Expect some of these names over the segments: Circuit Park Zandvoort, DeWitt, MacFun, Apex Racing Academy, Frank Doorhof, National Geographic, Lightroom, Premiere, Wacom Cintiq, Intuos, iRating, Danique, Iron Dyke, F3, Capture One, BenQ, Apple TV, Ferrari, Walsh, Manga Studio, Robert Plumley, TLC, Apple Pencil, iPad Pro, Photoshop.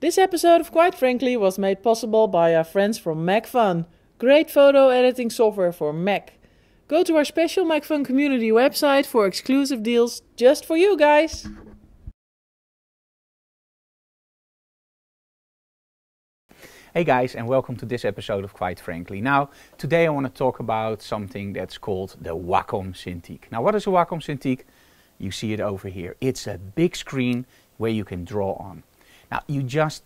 This episode of Quite Frankly was made possible by our friends from MacFun, great photo editing software for Mac. Go to our special MacFun community website for exclusive deals just for you guys. Hey guys, and welcome to this episode of Quite Frankly. Now, today I want to talk about something that's called the Wacom Cintiq. Now, what is a Wacom Cintiq? You see it over here. It's a big screen where you can draw on. Now, you just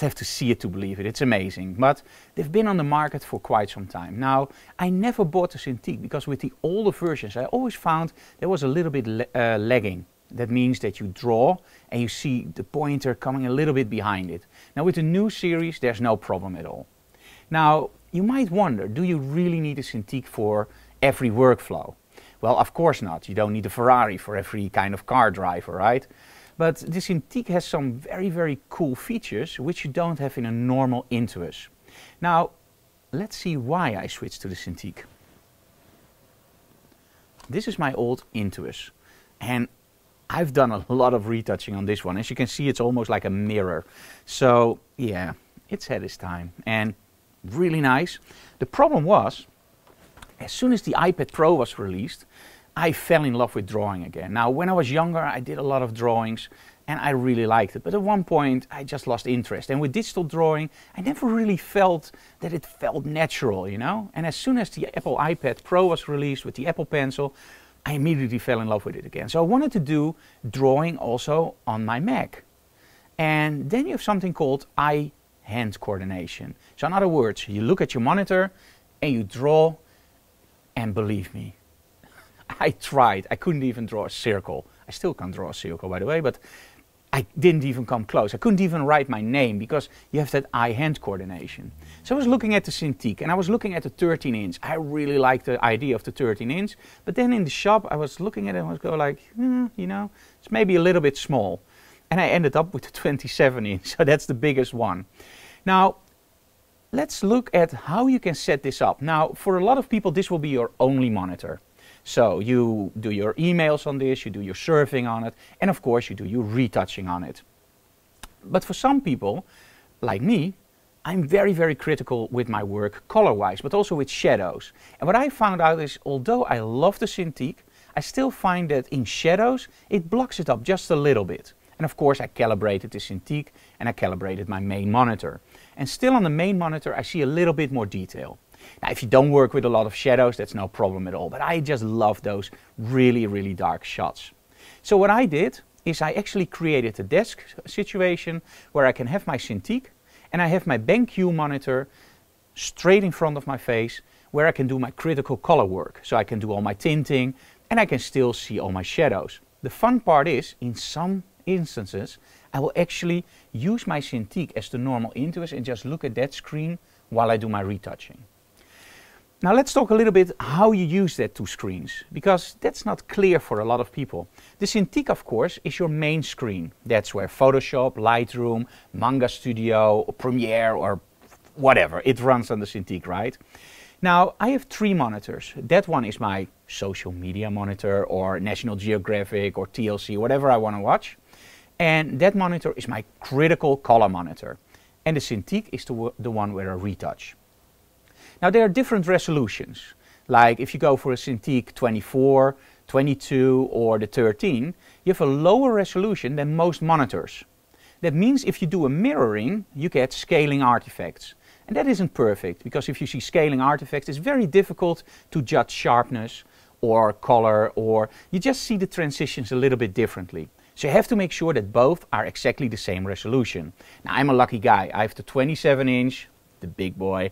have to see it to believe it. It's amazing. But they've been on the market for quite some time. Now, I never bought a Cintiq because with the older versions, I always found there was a little bit lagging. That means that you draw and you see the pointer coming a little bit behind it. Now, with the new series, there's no problem at all. Now, you might wonder, do you really need a Cintiq for every workflow? Well, of course not. You don't need a Ferrari for every kind of car driver, right? But the Cintiq has some very, very cool features which you don't have in a normal Intuos. Now, let's see why I switched to the Cintiq. This is my old Intuos, and I've done a lot of retouching on this one. As you can see, it's almost like a mirror. So, yeah, it's had its time, and really nice. The problem was, as soon as the iPad Pro was released, I fell in love with drawing again. Now, when I was younger, I did a lot of drawings and I really liked it. But at one point, I just lost interest. And with digital drawing, I never really felt that it felt natural, you know? And as soon as the Apple iPad Pro was released with the Apple Pencil, I immediately fell in love with it again. So I wanted to do drawing also on my Mac. And then you have something called eye-hand coordination. So in other words, you look at your monitor and you draw, and believe me, I tried. I couldn't even draw a circle. I still can't draw a circle, by the way, but I didn't even come close. I couldn't even write my name because you have that eye-hand coordination. So I was looking at the Cintiq and I was looking at the 13-inch. I really liked the idea of the 13-inch, but then in the shop I was looking at it and I was going like, you know, it's maybe a little bit small. And I ended up with the 27-inch, so that's the biggest one. Now, let's look at how you can set this up. Now, for a lot of people, this will be your only monitor. So you do your emails on this, you do your surfing on it, and of course you do your retouching on it. But for some people, like me, I'm very, very critical with my work color-wise, but also with shadows. And what I found out is, although I love the Cintiq, I still find that in shadows, it blocks it up just a little bit. And of course I calibrated the Cintiq and I calibrated my main monitor. And still on the main monitor, I see a little bit more detail. Now, if you don't work with a lot of shadows, that's no problem at all. But I just love those really, really dark shots. So what I did is I actually created a desk situation where I can have my Cintiq and I have my BenQ monitor straight in front of my face where I can do my critical color work. So I can do all my tinting and I can still see all my shadows. The fun part is, in some instances, I will actually use my Cintiq as the normal Intuos and just look at that screen while I do my retouching. Now let's talk a little bit how you use that two screens, because that's not clear for a lot of people. The Cintiq, of course, is your main screen. That's where Photoshop, Lightroom, Manga Studio, or Premiere, or whatever, it runs on the Cintiq, right? Now, I have three monitors. That one is my social media monitor, or National Geographic, or TLC, whatever I want to watch. And that monitor is my critical color monitor. And the Cintiq is the one where I retouch. Now, there are different resolutions. Like if you go for a Cintiq 24, 22 or the 13, you have a lower resolution than most monitors. That means if you do a mirroring, you get scaling artifacts. And that isn't perfect, because if you see scaling artifacts, it's very difficult to judge sharpness or color, or you just see the transitions a little bit differently. So you have to make sure that both are exactly the same resolution. Now, I'm a lucky guy. I have the 27-inch, the big boy.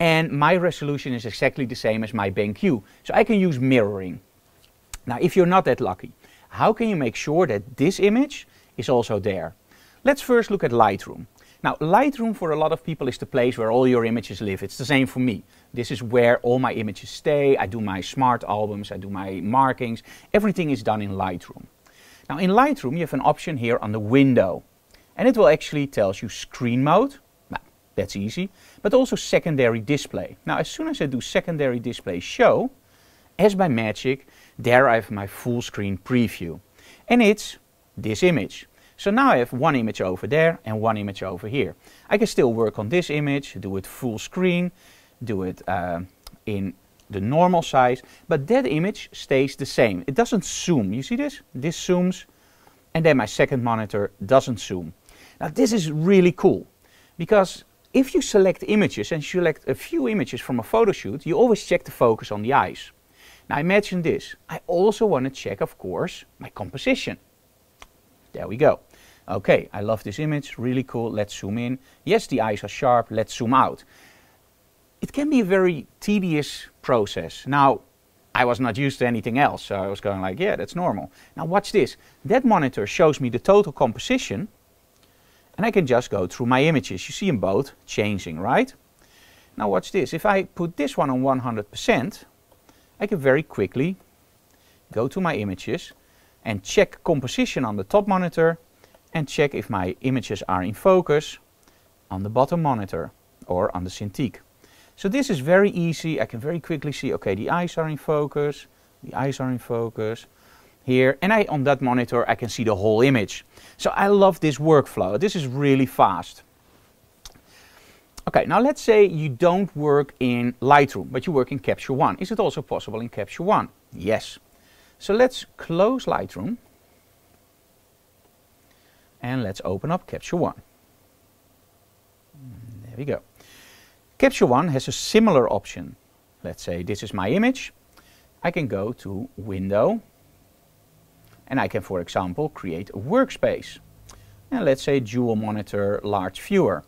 And my resolution is exactly the same as my BenQ, so I can use mirroring. Now, if you're not that lucky, how can you make sure that this image is also there? Let's first look at Lightroom. Now, Lightroom for a lot of people is the place where all your images live. It's the same for me. This is where all my images stay. I do my smart albums, I do my markings. Everything is done in Lightroom. Now, in Lightroom, you have an option here on the window, and it will actually tell you screen mode. That's easy, but also secondary display. Now, as soon as I do secondary display show, as by magic, there I have my full screen preview. And it's this image. So now I have one image over there and one image over here. I can still work on this image, do it full screen, do it in the normal size, but that image stays the same. It doesn't zoom. You see this? This zooms, and then my second monitor doesn't zoom. Now this is really cool, because if you select images and select a few images from a photo shoot, you always check the focus on the eyes. Now imagine this. I also want to check, of course, my composition. There we go. Okay, I love this image, really cool, let's zoom in. Yes, the eyes are sharp, let's zoom out. It can be a very tedious process. Now, I was not used to anything else, so I was going like, yeah, that's normal. Now watch this. That monitor shows me the total composition, and I can just go through my images. You see them both changing, right? Now watch this. If I put this one on 100%, I can very quickly go to my images and check composition on the top monitor, and check if my images are in focus on the bottom monitor or on the Cintiq. So this is very easy. I can very quickly see, okay, the eyes are in focus, the eyes are in focus here, and on that monitor I can see the whole image. So I love this workflow. This is really fast. Okay, now let's say you don't work in Lightroom, but you work in Capture One. Is it also possible in Capture One? Yes. So let's close Lightroom and let's open up Capture One. There we go. Capture One has a similar option. Let's say this is my image. I can go to Window, and I can, for example, create a workspace. And let's say dual monitor, large viewer.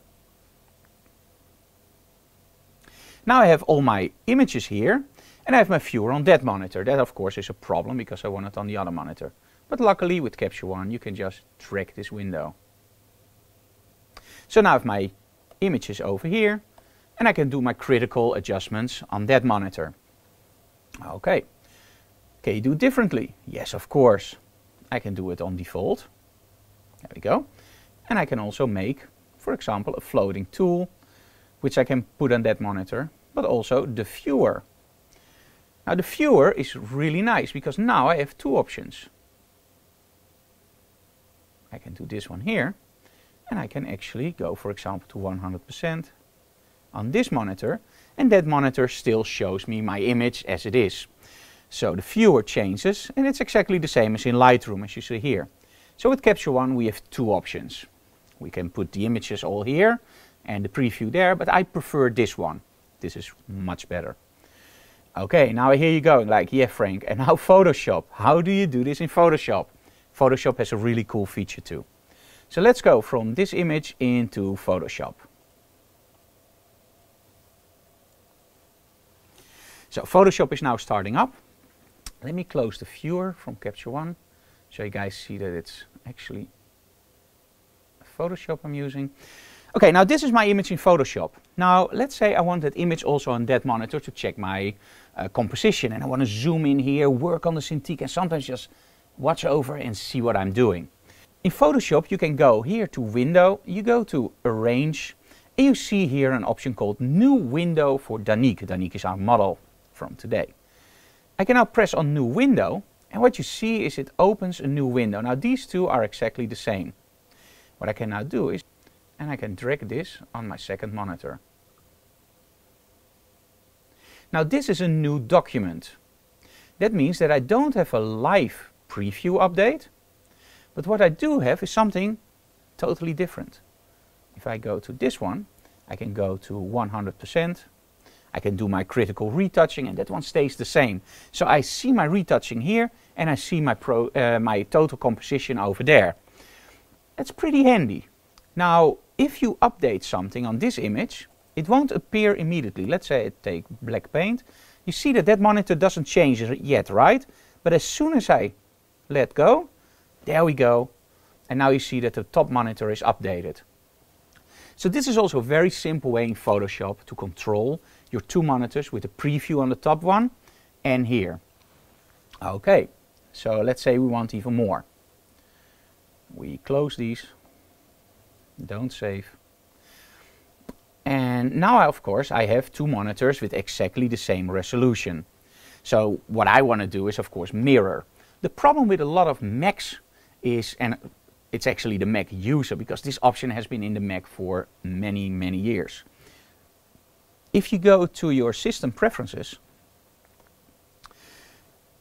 Now I have all my images here, and I have my viewer on that monitor. That, of course, is a problem because I want it on the other monitor. But luckily with Capture One, you can just drag this window. So now I have my images over here, and I can do my critical adjustments on that monitor. Okay. Can you do it differently? Yes, of course. I can do it on default. There we go. And I can also make, for example, a floating tool, which I can put on that monitor, but also the viewer. Now the viewer is really nice, because now I have two options. I can do this one here, and I can actually go, for example, to 100% on this monitor, and that monitor still shows me my image as it is. So the viewer changes, and it's exactly the same as in Lightroom, as you see here. So with Capture One we have two options. We can put the images all here and the preview there, but I prefer this one. This is much better. Okay, now here you go, like, yeah, Frank, and now Photoshop. How do you do this in Photoshop? Photoshop has a really cool feature too. So let's go from this image into Photoshop. So Photoshop is now starting up. Let me close the viewer from Capture One, so you guys see that it's actually Photoshop I'm using. Okay, now this is my image in Photoshop. Now let's say I want that image also on that monitor to check my composition, and I want to zoom in here, work on the Cintiq, and sometimes just watch over and see what I'm doing. In Photoshop you can go here to Window, you go to Arrange, and you see here an option called New Window for Danique. Danique is our model from today. I can now press on New Window, and what you see is it opens a new window. Now these two are exactly the same. What I can now do is, and I can drag this on my second monitor. Now this is a new document. That means that I don't have a live preview update, but what I do have is something totally different. If I go to this one, I can go to 100%. I can do my critical retouching, and that one stays the same. So I see my retouching here, and I see my my total composition over there. That's pretty handy. Now, if you update something on this image, it won't appear immediately. Let's say I take black paint. You see that that monitor doesn't change yet, right? But as soon as I let go, there we go. And now you see that the top monitor is updated. So this is also a very simple way in Photoshop to control your two monitors with a preview on the top one and here. Okay, so let's say we want even more. We close these, don't save. And now, of course, I have two monitors with exactly the same resolution. So what I want to do is, of course, mirror. The problem with a lot of Macs is, and it's actually the Mac user, because this option has been in the Mac for many, many years. If you go to your system preferences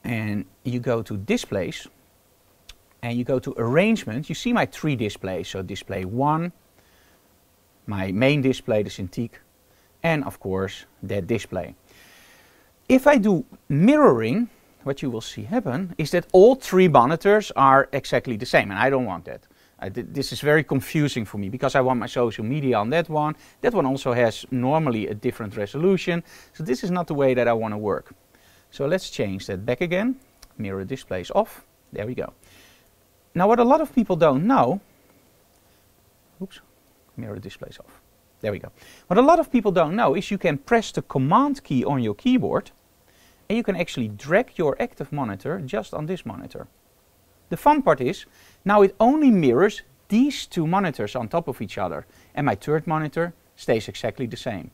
and you go to displays and you go to arrangement, you see my three displays. So display 1, my main display, the Cintiq, and of course that display. If I do mirroring, what you will see happen is that all three monitors are exactly the same, and I don't want that. This is very confusing for me, because I want my social media on that one. That one also has normally a different resolution, so this is not the way that I want to work. So let's change that back again. Mirror displays off. There we go. Now what a lot of people don't know, oops, mirror displays off. There we go. What a lot of people don't know is you can press the command key on your keyboard, and you can actually drag your active monitor just on this monitor. The fun part is, now it only mirrors these two monitors on top of each other, and my third monitor stays exactly the same.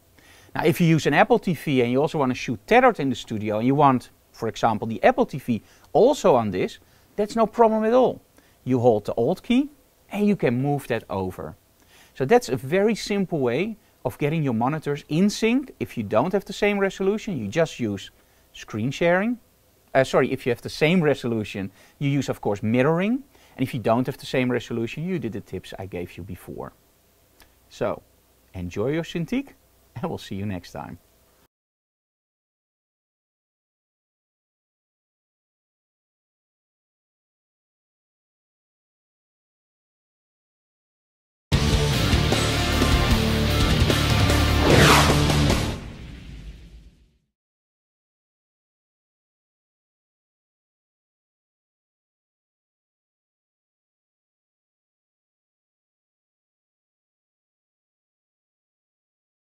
Now if you use an Apple TV and you also want to shoot tethered in the studio, and you want, for example, the Apple TV also on this, that's no problem at all. You hold the Alt key and you can move that over. So that's a very simple way of getting your monitors in sync. If you don't have the same resolution, you just use screen sharing. If you have the same resolution, you use, of course, mirroring. And if you don't have the same resolution, you did the tips I gave you before. So, enjoy your Cintiq, and we'll see you next time.